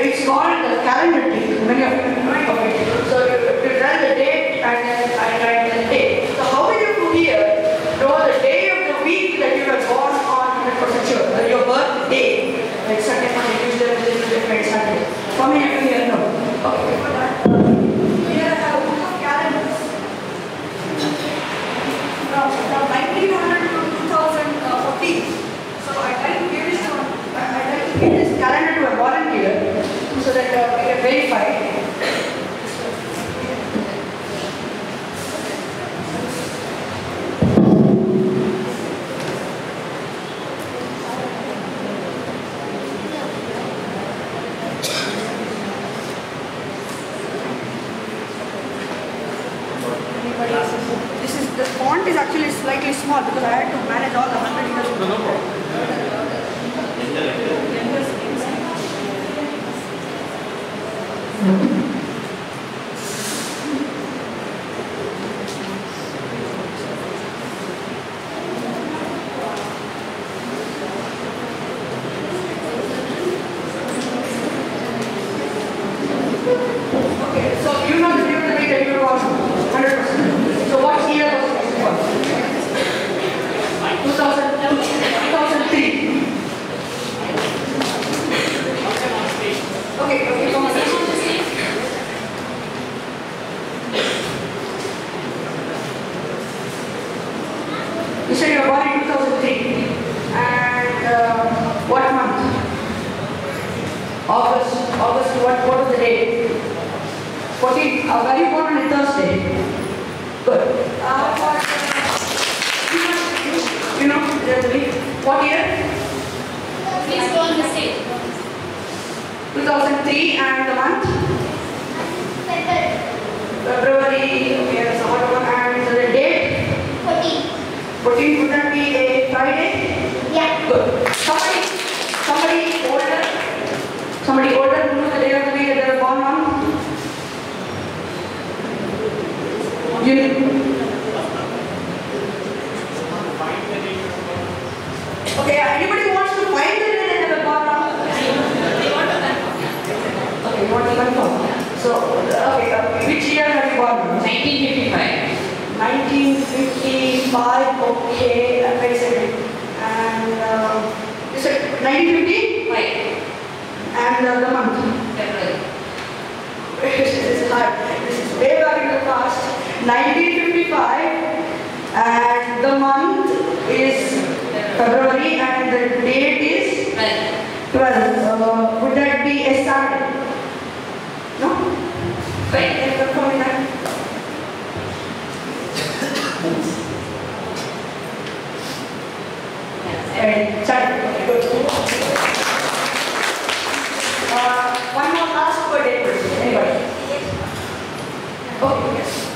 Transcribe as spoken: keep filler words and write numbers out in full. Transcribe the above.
it's called the calendar tree. Many of you know of it. So you, you run the date and then I write the day. So how will you here know the day of the week that you were born on one hundred percent sure? Or your birth day. Like Sunday, Monday, Tuesday, Wednesday, Friday, Saturday. How many of you here know? Okay. So that uh, we can verify. This is the font is actually slightly small because I had to manage all the hundred years. Okay, so you know the year that we did your one hundred percent. So what year was this one? Two thousand two, two thousand three. Okay, okay, come on. You said you were born in two thousand three, and uh, what month? August. August. What? What was the date? fourteen. Uh, were you born on a Thursday? Good. Uh, what, you know, you know, what year? Please go on the state. two thousand three and the month? February. Okay, so what and the date? fourteen. fourteen, would that be a Friday? Yeah. Good. Somebody, somebody older, somebody older who knows the day of the week that they were born on? You know? Okay, anybody wants to find the day that they were born on? Okay, you want to confirm. So, okay, okay, which year have you born on? nineteen fifty-five. nineteen fifty-five, okay, uh, wait a second. And uh, you said nineteen fifty? Right. And uh, the month? February. This is hard. This is way back in the past. nineteen fifty-five, and the month is February, and the date is? twelve. Uh, would that be a Saturday? No? Right. And start. Uh, one more last word, anybody? Okay, yes.